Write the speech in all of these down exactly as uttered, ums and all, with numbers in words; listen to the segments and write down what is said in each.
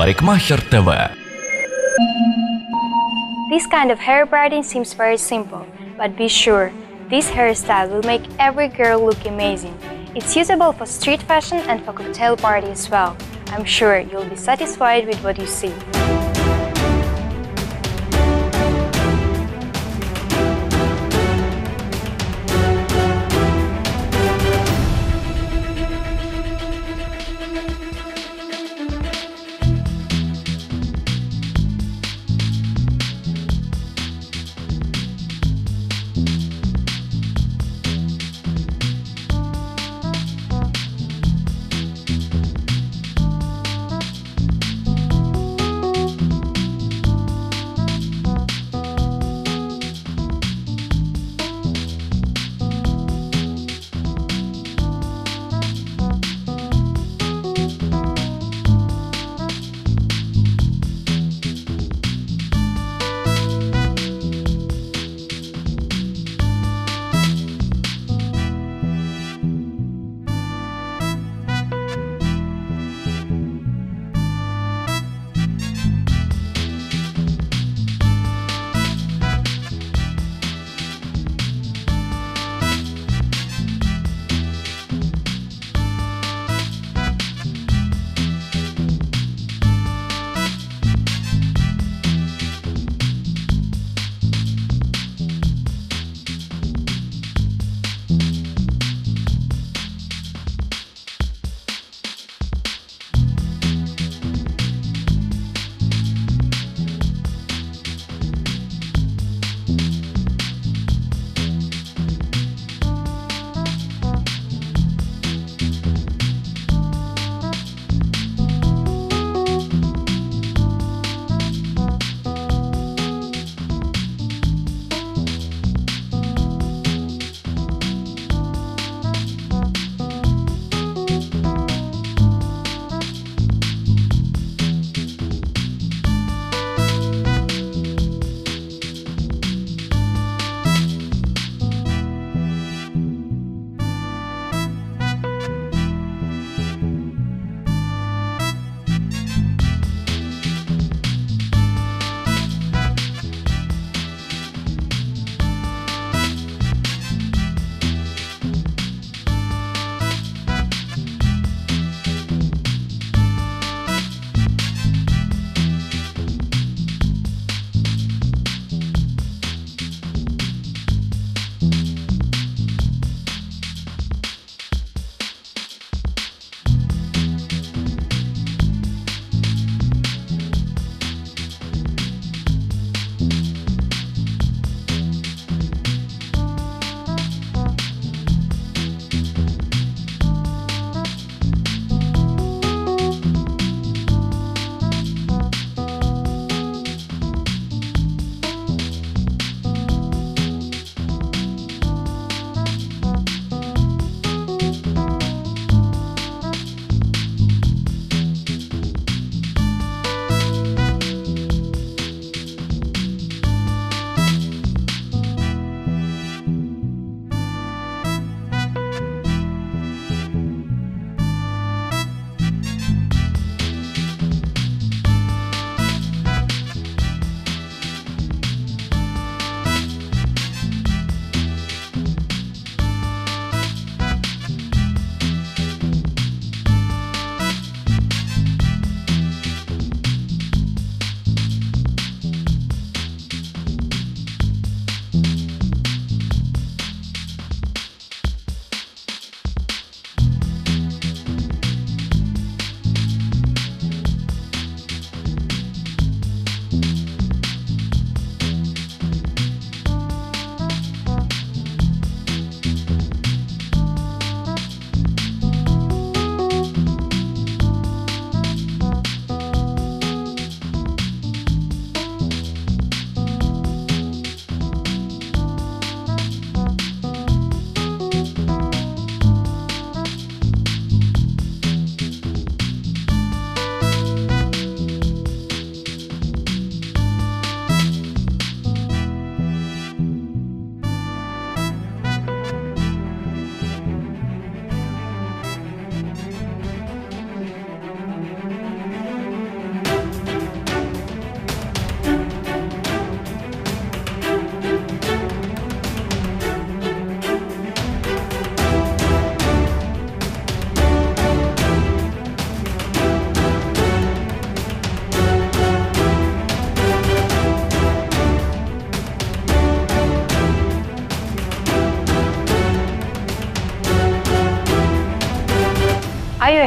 Parikmaxer T V. This kind of hair braiding seems very simple, but be sure, this hairstyle will make every girl look amazing. It's usable for street fashion and for cocktail party as well. I'm sure you'll be satisfied with what you see.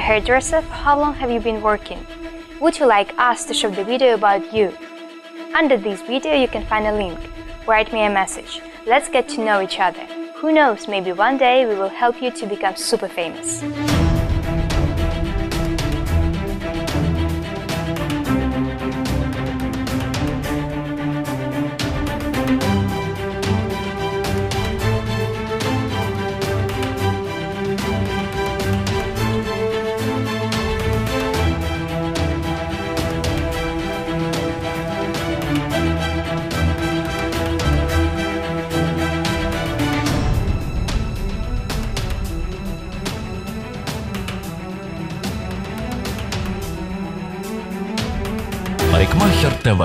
hairdresser, how long have you been working? Would you like us to show the video about you? Under this video you can find a link. Write me a message. Let's get to know each other. Who knows, maybe one day we will help you to become super famous. Парикмахер Т В.